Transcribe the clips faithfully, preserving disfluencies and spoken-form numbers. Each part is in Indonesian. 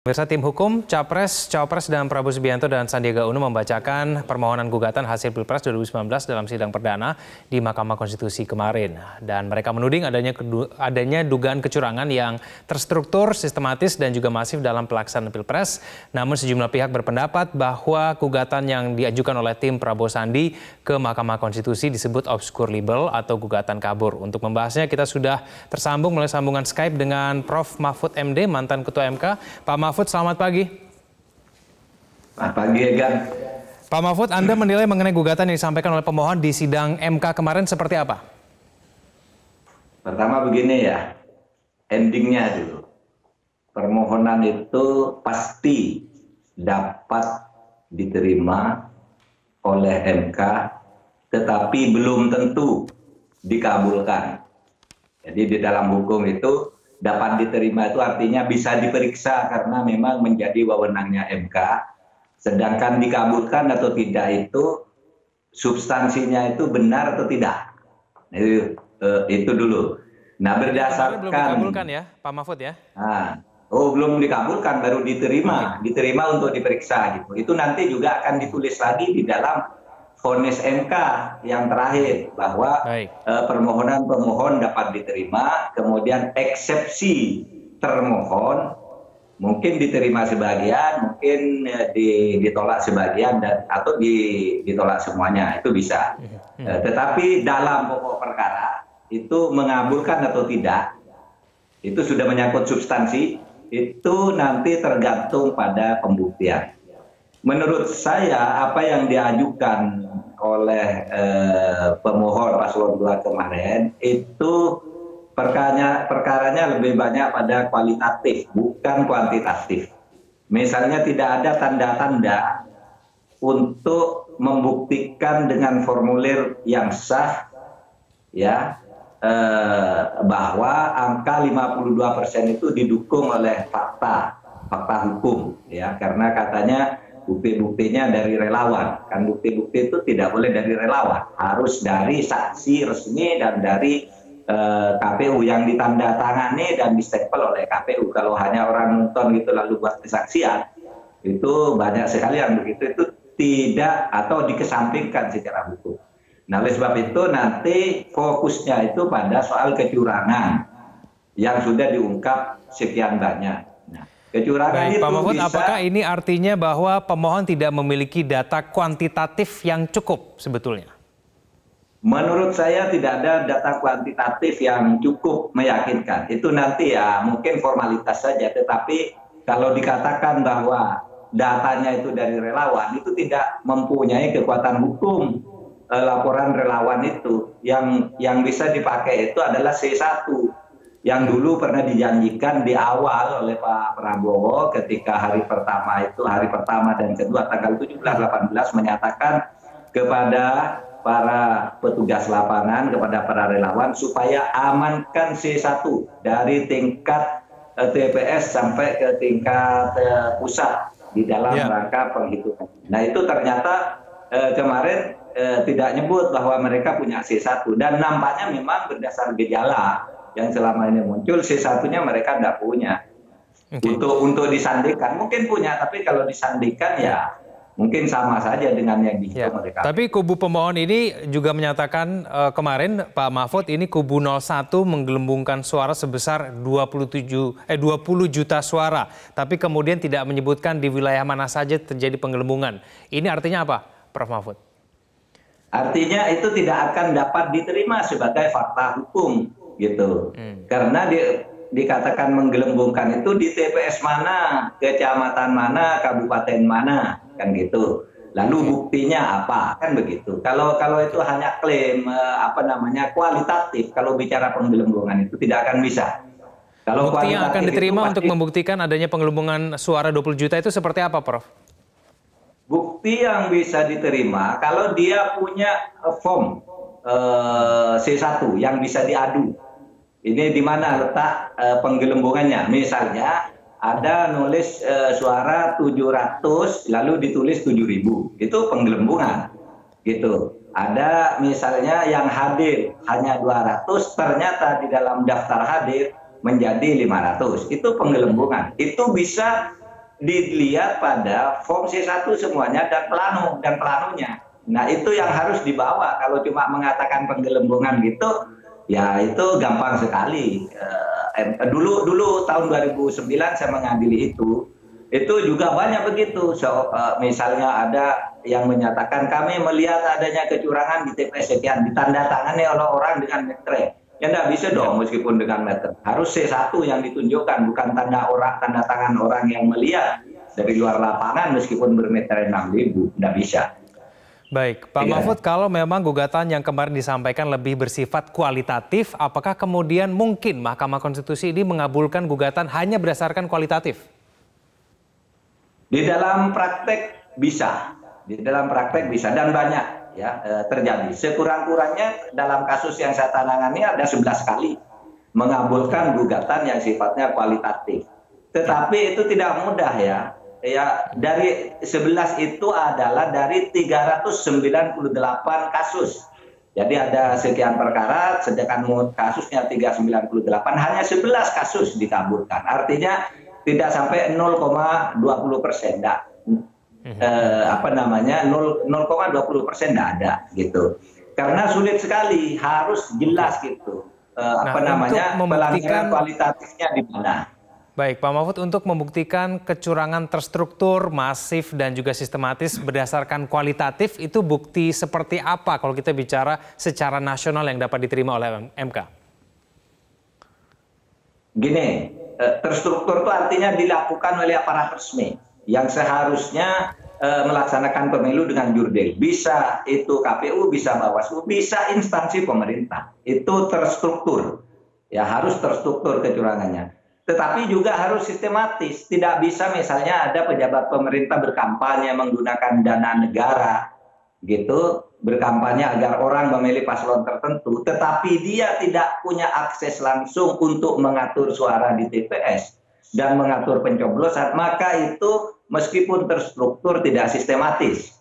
Pemirsa, tim hukum Capres, Cawapres dan Prabowo Subianto dan Sandiaga Uno membacakan permohonan gugatan hasil Pilpres dua ribu sembilan belas dalam sidang perdana di Mahkamah Konstitusi kemarin. Dan mereka menuding adanya adanya dugaan kecurangan yang terstruktur, sistematis dan juga masif dalam pelaksanaan Pilpres. Namun sejumlah pihak berpendapat bahwa gugatan yang diajukan oleh tim Prabowo Sandi ke Mahkamah Konstitusi disebut obscure libel atau gugatan kabur. Untuk membahasnya kita sudah tersambung melalui sambungan Skype dengan Profesor Mahfud M D, mantan Ketua M K. Pak Mahfud, Mahfud, selamat pagi. Selamat pagi, Ega. Pak Mahfud, Anda menilai mengenai gugatan yang disampaikan oleh pemohon di sidang M K kemarin seperti apa? Pertama begini ya, endingnya dulu. Permohonan itu pasti dapat diterima oleh M K, tetapi belum tentu dikabulkan. Jadi di dalam hukum itu, dapat diterima itu artinya bisa diperiksa karena memang menjadi wewenangnya M K. Sedangkan dikabulkan atau tidak itu substansinya itu benar atau tidak. Itu, itu dulu. Nah, berdasarkan belum dikabulkan ya, Pak Mahfud ya. Nah, oh belum dikabulkan, baru diterima, diterima untuk diperiksa gitu. Itu nanti juga akan ditulis lagi di dalam vonis M K yang terakhir bahwa uh, permohonan pemohon dapat diterima, kemudian eksepsi termohon mungkin diterima sebagian, mungkin uh, di, ditolak sebagian dan atau di, ditolak semuanya, itu bisa. Hmm. Uh, tetapi dalam pokok perkara itu mengabulkan atau tidak itu sudah menyangkut substansi, itu nanti tergantung pada pembuktian. Menurut saya apa yang diajukan oleh eh, pemohon paslon dua kemarin itu perkaranya, perkaranya lebih banyak pada kualitatif bukan kuantitatif. Misalnya tidak ada tanda-tanda untuk membuktikan dengan formulir yang sah ya eh, bahwa angka lima puluh dua persen itu didukung oleh fakta, fakta hukum ya, karena katanya bukti-buktinya dari relawan. Kan bukti-bukti itu tidak boleh dari relawan, harus dari saksi resmi dan dari eh, K P U yang ditandatangani dan distempel oleh K P U. Kalau hanya orang nonton gitu lalu buat kesaksian, itu banyak sekali yang begitu, itu tidak atau dikesampingkan secara hukum. Nah, oleh sebab itu nanti fokusnya itu pada soal kecurangan yang sudah diungkap sekian banyak. Kecurangan. Baik, Pak Mahfud, bisa... apakah ini artinya bahwa pemohon tidak memiliki data kuantitatif yang cukup sebetulnya? Menurut saya tidak ada data kuantitatif yang cukup meyakinkan. Itu nanti ya mungkin formalitas saja, tetapi kalau dikatakan bahwa datanya itu dari relawan, itu tidak mempunyai kekuatan hukum. Laporan relawan itu yang yang bisa dipakai itu adalah C satu. Yang dulu pernah dijanjikan di awal oleh Pak Prabowo ketika hari pertama itu, hari pertama dan kedua tanggal tujuh belas delapan belas menyatakan kepada para petugas lapangan, kepada para relawan supaya amankan C satu dari tingkat T P S sampai ke tingkat pusat di dalam yeah. rangka penghitungan. Nah, itu ternyata eh, kemarin eh, tidak nyebut bahwa mereka punya C satu dan nampaknya memang berdasar gejala yang selama ini muncul, C satu-nya mereka tidak punya. Okay. Untuk untuk disandikan mungkin punya, tapi kalau disandikan ya mungkin sama saja dengan yang dihitung ya. mereka. Tapi kubu pemohon ini juga menyatakan uh, kemarin Pak Mahfud ini kubu nol satu menggelembungkan suara sebesar dua puluh tujuh eh dua puluh juta suara, tapi kemudian tidak menyebutkan di wilayah mana saja terjadi pengelembungan. Ini artinya apa, Prof Mahfud? Artinya itu tidak akan dapat diterima sebagai fakta hukum. Gitu, hmm. karena di, dikatakan menggelembungkan itu di T P S mana, kecamatan mana, kabupaten mana, kan gitu. Lalu hmm. buktinya apa, kan begitu. Kalau kalau itu hanya klaim apa namanya kualitatif, kalau bicara penggelembungan itu tidak akan bisa. Kalau bukti yang akan diterima pasti... untuk membuktikan adanya penggelembungan suara dua puluh juta itu seperti apa, Prof? Bukti yang bisa diterima kalau dia punya form eh, C satu yang bisa diadu. Ini di mana letak e, penggelembungannya. Misalnya ada nulis e, suara tujuh ratus lalu ditulis tujuh ribu. Itu penggelembungan. Gitu. Ada misalnya yang hadir hanya dua ratus ternyata di dalam daftar hadir menjadi lima ratus. Itu penggelembungan. Itu bisa dilihat pada form C satu semuanya dan pelanu dan pelanunya. Nah, itu yang harus dibawa. Kalau cuma mengatakan penggelembungan gitu, ya itu gampang sekali. Dulu dulu tahun dua ribu sembilan saya mengadili itu. Itu juga banyak begitu. So, misalnya ada yang menyatakan kami melihat adanya kecurangan di T P S sekian, ditandatangani oleh orang dengan metre. Ya tidak bisa dong, meskipun dengan meter. Harus C satu yang ditunjukkan, bukan tanda orang, tanda tangan orang yang melihat dari luar lapangan meskipun bermeter enam ribu, tidak bisa. Baik, Pak ya. Mahfud, kalau memang gugatan yang kemarin disampaikan lebih bersifat kualitatif, apakah kemudian mungkin Mahkamah Konstitusi ini mengabulkan gugatan hanya berdasarkan kualitatif? Di dalam praktek bisa, di dalam praktek bisa dan banyak. Ya, terjadi. Sekurang-kurangnya dalam kasus yang saya tangani ada sebelas kali mengabulkan gugatan yang sifatnya kualitatif. Tetapi itu tidak mudah ya. Ya, dari sebelas itu adalah dari tiga ratus sembilan puluh delapan kasus. Jadi ada sekian perkara, sedangkan kasusnya tiga ratus sembilan puluh delapan, hanya sebelas kasus dikabulkan. Artinya tidak sampai nol koma dua puluh persen. Eh, apa namanya nol koma dua puluh persen tidak ada gitu, karena sulit sekali, harus jelas gitu eh, nah, apa namanya pelanggaran kualitatifnya di mana. Baik, Pak Mahfud, untuk membuktikan kecurangan terstruktur, masif dan juga sistematis berdasarkan kualitatif itu bukti seperti apa kalau kita bicara secara nasional yang dapat diterima oleh M K? Gini, eh, terstruktur itu artinya dilakukan oleh aparat resmi yang seharusnya e, melaksanakan pemilu dengan jurdil. Bisa itu K P U, bisa Bawaslu, bisa instansi pemerintah. Itu terstruktur. Ya, harus terstruktur kecurangannya. Tetapi juga harus sistematis. Tidak bisa misalnya ada pejabat pemerintah berkampanye menggunakan dana negara gitu, berkampanye agar orang memilih paslon tertentu, tetapi dia tidak punya akses langsung untuk mengatur suara di T P S dan mengatur pencoblosan, maka itu meskipun terstruktur tidak sistematis.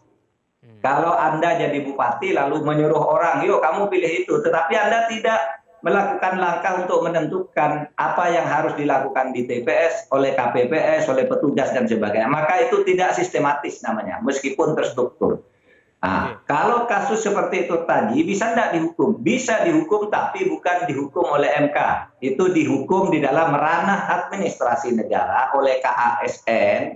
Hmm. Kalau Anda jadi bupati lalu menyuruh orang, yuk kamu pilih itu, tetapi Anda tidak melakukan langkah untuk menentukan apa yang harus dilakukan di T P S, oleh K P P S, oleh petugas dan sebagainya, maka itu tidak sistematis namanya, meskipun terstruktur. Nah, hmm. Kalau kasus seperti itu tadi, bisa tidak dihukum? Bisa dihukum, tapi bukan dihukum oleh M K. Itu dihukum di dalam ranah administrasi negara oleh K A S N,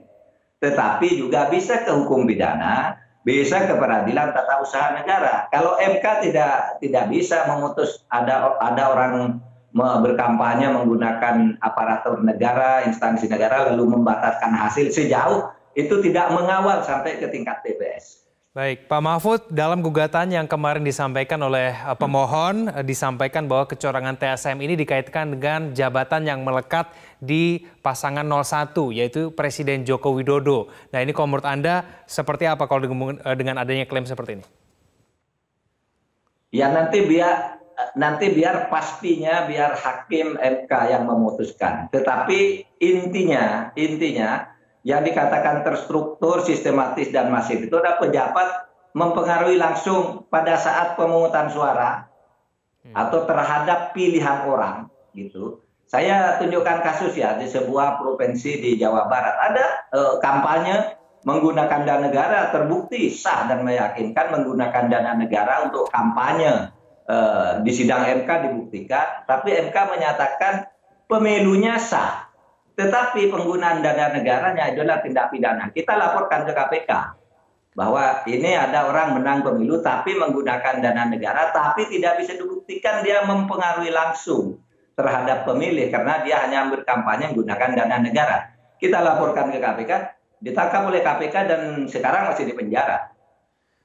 tetapi juga bisa ke hukum pidana, bisa ke peradilan tata usaha negara. Kalau M K tidak tidak bisa memutus ada ada orang berkampanye menggunakan aparatur negara, instansi negara, lalu membatalkan hasil sejauh itu, tidak mengawal sampai ke tingkat T P S. Baik, Pak Mahfud, dalam gugatan yang kemarin disampaikan oleh pemohon, disampaikan bahwa kecurangan T S M ini dikaitkan dengan jabatan yang melekat di pasangan nol satu, yaitu Presiden Joko Widodo. Nah, ini kalau menurut Anda seperti apa kalau dengan adanya klaim seperti ini? Ya, nanti biar, nanti biar pastinya, biar hakim M K yang memutuskan. Tetapi intinya, intinya, yang dikatakan terstruktur, sistematis, dan masif itu ada pejabat mempengaruhi langsung pada saat pemungutan suara atau terhadap pilihan orang gitu. Saya tunjukkan kasus ya di sebuah provinsi di Jawa Barat, ada eh, kampanye menggunakan dana negara, terbukti sah dan meyakinkan menggunakan dana negara untuk kampanye, eh, di sidang M K dibuktikan, tapi M K menyatakan pemilunya sah. Tetapi penggunaan dana negaranya adalah tindak pidana. Kita laporkan ke K P K bahwa ini ada orang menang pemilu tapi menggunakan dana negara, tapi tidak bisa dibuktikan dia mempengaruhi langsung terhadap pemilih karena dia hanya berkampanye menggunakan dana negara. Kita laporkan ke K P K, ditangkap oleh K P K dan sekarang masih di penjara.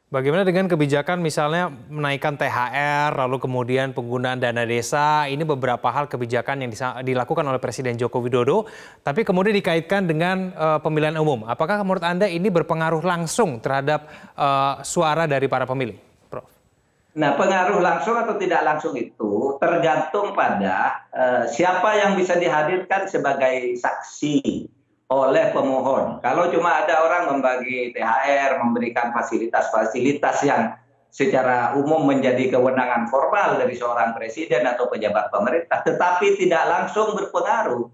Bagaimana dengan kebijakan misalnya menaikkan T H R, lalu kemudian penggunaan dana desa? Ini beberapa hal kebijakan yang dilakukan oleh Presiden Joko Widodo, tapi kemudian dikaitkan dengan uh, pemilihan umum. Apakah menurut Anda ini berpengaruh langsung terhadap uh, suara dari para pemilih, Prof? Nah, pengaruh langsung atau tidak langsung itu tergantung pada uh, siapa yang bisa dihadirkan sebagai saksi oleh pemohon. Kalau cuma ada orang membagi T H R, memberikan fasilitas-fasilitas yang secara umum menjadi kewenangan formal dari seorang presiden atau pejabat pemerintah, tetapi tidak langsung berpengaruh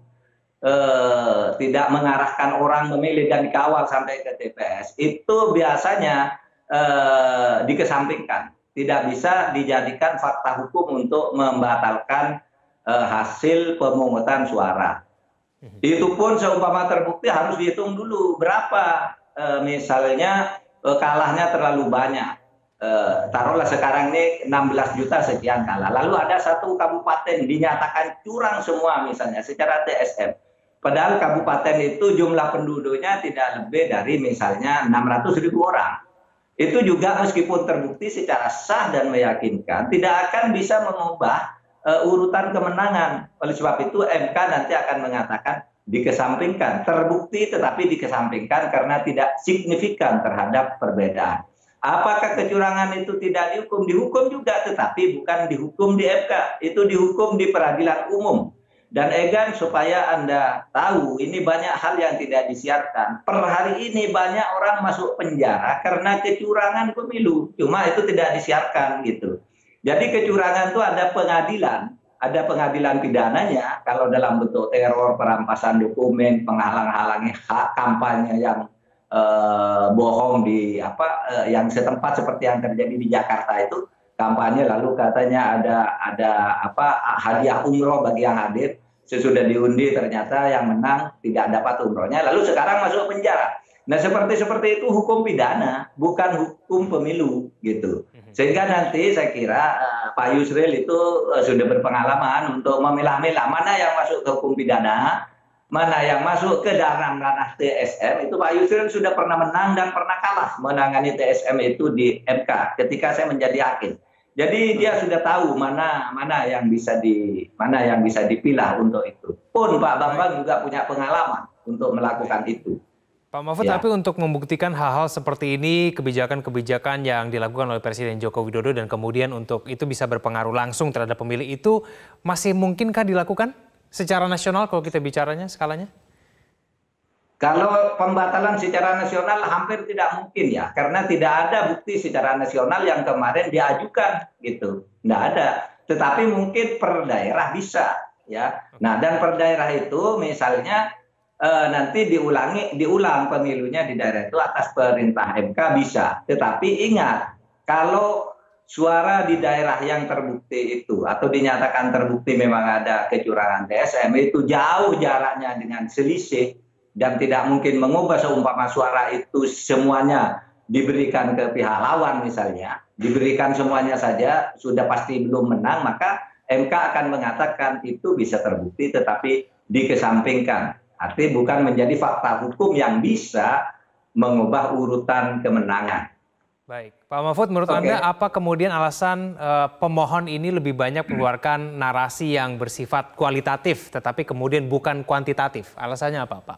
eh, tidak mengarahkan orang memilih dan dikawal sampai ke T P S, itu biasanya eh, dikesampingkan. Tidak bisa dijadikan fakta hukum untuk membatalkan eh, hasil pemungutan suara. Itu pun seumpama terbukti harus dihitung dulu berapa. Eh, misalnya eh, kalahnya terlalu banyak. Uh, taruhlah sekarang ini enam belas juta sekian kalah. Lalu ada satu kabupaten dinyatakan curang semua misalnya secara T S M. Padahal kabupaten itu jumlah penduduknya tidak lebih dari misalnya enam ratus ribu orang. Itu juga meskipun terbukti secara sah dan meyakinkan, tidak akan bisa mengubah uh, urutan kemenangan. Oleh sebab itu M K nanti akan mengatakan dikesampingkan. Terbukti tetapi dikesampingkan karena tidak signifikan terhadap perbedaan. Apakah kecurangan itu tidak dihukum? Dihukum juga, tetapi bukan dihukum di M K. Itu dihukum di peradilan umum. Dan Egan, supaya Anda tahu, ini banyak hal yang tidak disiarkan. Per hari ini banyak orang masuk penjara karena kecurangan pemilu. Cuma itu tidak disiarkan, gitu. Jadi kecurangan itu ada pengadilan. Ada pengadilan pidananya, kalau dalam bentuk teror, perampasan dokumen, penghalang-halangi hak kampanye yang Eh, bohong di apa eh, yang setempat seperti yang terjadi di Jakarta itu kampanye, lalu katanya ada ada apa hadiah umroh bagi yang hadir, sesudah diundi ternyata yang menang tidak dapat umrohnya, lalu sekarang masuk penjara. Nah, seperti seperti itu hukum pidana, bukan hukum pemilu, gitu. Sehingga nanti saya kira eh, Pak Yusril itu eh, sudah berpengalaman untuk memilah-milah mana yang masuk ke hukum pidana, mana yang masuk ke ranah-ranah T S M. Itu Pak Yusril sudah pernah menang dan pernah kalah menangani T S M itu di M K ketika saya menjadi hakim. Jadi dia sudah tahu mana mana yang bisa di mana yang bisa dipilah untuk itu. Pun Pak Bambang juga punya pengalaman untuk melakukan itu. Pak Mahfud, ya. Tapi untuk membuktikan hal-hal seperti ini, kebijakan-kebijakan yang dilakukan oleh Presiden Joko Widodo dan kemudian untuk itu bisa berpengaruh langsung terhadap pemilih, itu masih mungkinkah dilakukan? Secara nasional kalau kita bicaranya skalanya? Kalau pembatalan secara nasional hampir tidak mungkin ya. Karena tidak ada bukti secara nasional yang kemarin diajukan gitu. Tidak ada. Tetapi mungkin per daerah bisa ya. Nah, dan per daerah itu misalnya eh, nanti diulangi, diulang pemilunya di daerah itu atas perintah M K bisa. Tetapi ingat, kalau suara di daerah yang terbukti itu atau dinyatakan terbukti memang ada kecurangan T S M, itu jauh jaraknya dengan selisih dan tidak mungkin mengubah. Seumpama suara itu semuanya diberikan ke pihak lawan misalnya, diberikan semuanya saja sudah pasti belum menang, maka M K akan mengatakan itu bisa terbukti tetapi dikesampingkan. Artinya bukan menjadi fakta hukum yang bisa mengubah urutan kemenangan. Baik, Pak Mahfud, menurut okay. Anda apa kemudian alasan uh, pemohon ini lebih banyak mengeluarkan narasi yang bersifat kualitatif tetapi kemudian bukan kuantitatif? Alasannya apa, Pak?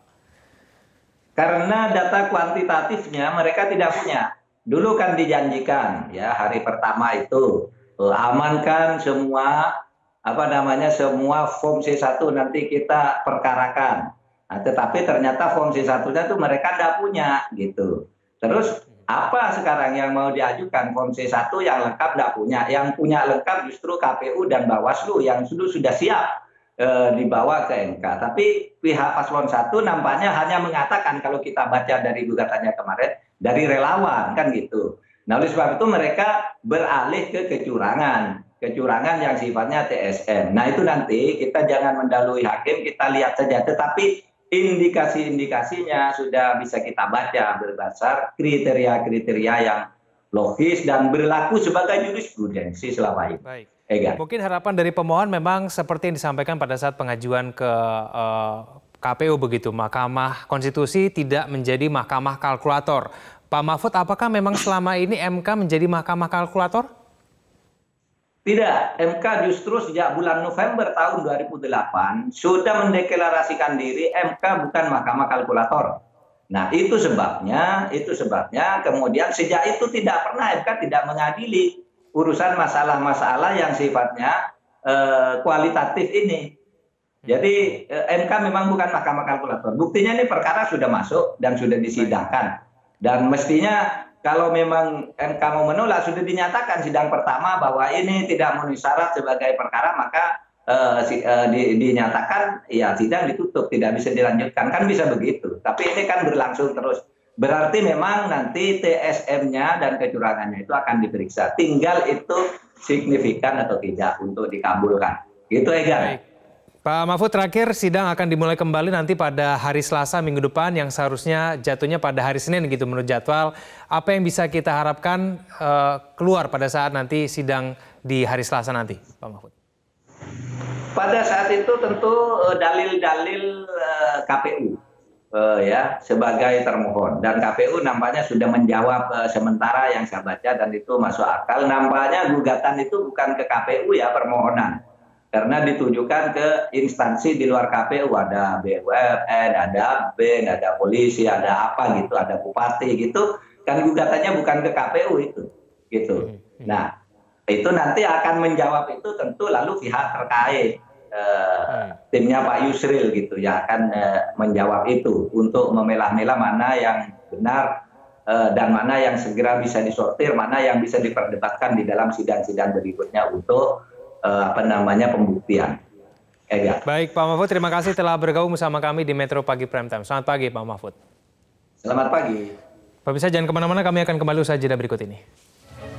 Karena data kuantitatifnya mereka tidak punya. Dulu kan dijanjikan ya hari pertama itu amankan semua apa namanya semua form C satu nanti kita perkarakan. Nah, tetapi ternyata form C satu-nya tuh mereka tidak punya gitu. Terus apa sekarang yang mau diajukan? Form C satu yang lengkap tidak punya. Yang punya lengkap justru K P U dan Bawaslu yang sudah, sudah siap e, dibawa ke M K. Tapi pihak paslon satu nampaknya hanya mengatakan, kalau kita baca dari gugatannya kemarin, dari relawan, kan gitu. Nah, oleh sebab itu mereka beralih ke kecurangan. Kecurangan yang sifatnya T S M. Nah, itu nanti kita jangan mendahului hakim, kita lihat saja. Tetapi indikasi-indikasinya sudah bisa kita baca berdasar kriteria-kriteria yang logis dan berlaku sebagai jurisprudensi selama ini. Baik. Egan. Mungkin harapan dari pemohon memang seperti yang disampaikan pada saat pengajuan ke uh, K P U begitu, Mahkamah Konstitusi tidak menjadi mahkamah kalkulator. Pak Mahfud, apakah memang selama ini M K menjadi mahkamah kalkulator? Tidak, M K justru sejak bulan November tahun dua ribu delapan sudah mendeklarasikan diri M K bukan mahkamah kalkulator. Nah, itu sebabnya, itu sebabnya kemudian sejak itu tidak pernah M K tidak mengadili urusan masalah-masalah yang sifatnya eh, kualitatif ini. Jadi eh, M K memang bukan mahkamah kalkulator. Buktinya ini perkara sudah masuk dan sudah disidangkan. Dan mestinya kalau memang M K mau menolak, sudah dinyatakan sidang pertama bahwa ini tidak memenuhi syarat sebagai perkara, maka uh, si, uh, di, dinyatakan ya sidang ditutup, tidak bisa dilanjutkan, kan bisa begitu. Tapi ini kan berlangsung terus. Berarti memang nanti T S M-nya dan kecurangannya itu akan diperiksa. Tinggal itu signifikan atau tidak untuk dikabulkan. Gitu Egar. Pak Mahfud, terakhir sidang akan dimulai kembali nanti pada hari Selasa minggu depan yang seharusnya jatuhnya pada hari Senin gitu menurut jadwal. Apa yang bisa kita harapkan uh, keluar pada saat nanti sidang di hari Selasa nanti, Pak Mahfud? Pada saat itu tentu dalil-dalil uh, K P U uh, ya sebagai termohon, dan K P U nampaknya sudah menjawab uh, sementara yang saya baca, dan itu masuk akal. Nampaknya gugatan itu bukan ke K P U ya, permohonan. Karena ditujukan ke instansi di luar K P U, ada B U M N, ada B N, ada polisi, ada apa gitu, ada bupati gitu. Kan gugatannya bukan ke K P U itu, gitu. Nah, itu nanti akan menjawab itu tentu lalu pihak terkait, eh, timnya Pak Yusril gitu, yang akan eh, menjawab itu untuk memilah-milah mana yang benar eh, dan mana yang segera bisa disortir, mana yang bisa diperdebatkan di dalam sidang-sidang berikutnya untuk apa namanya pembuktian. Ega. Baik Pak Mahfud, terima kasih telah bergabung bersama kami di Metro Pagi Prime Time. Selamat pagi Pak Mahfud. Selamat pagi. Pemirsa jangan kemana-mana, kami akan kembali usai jeda berikut ini.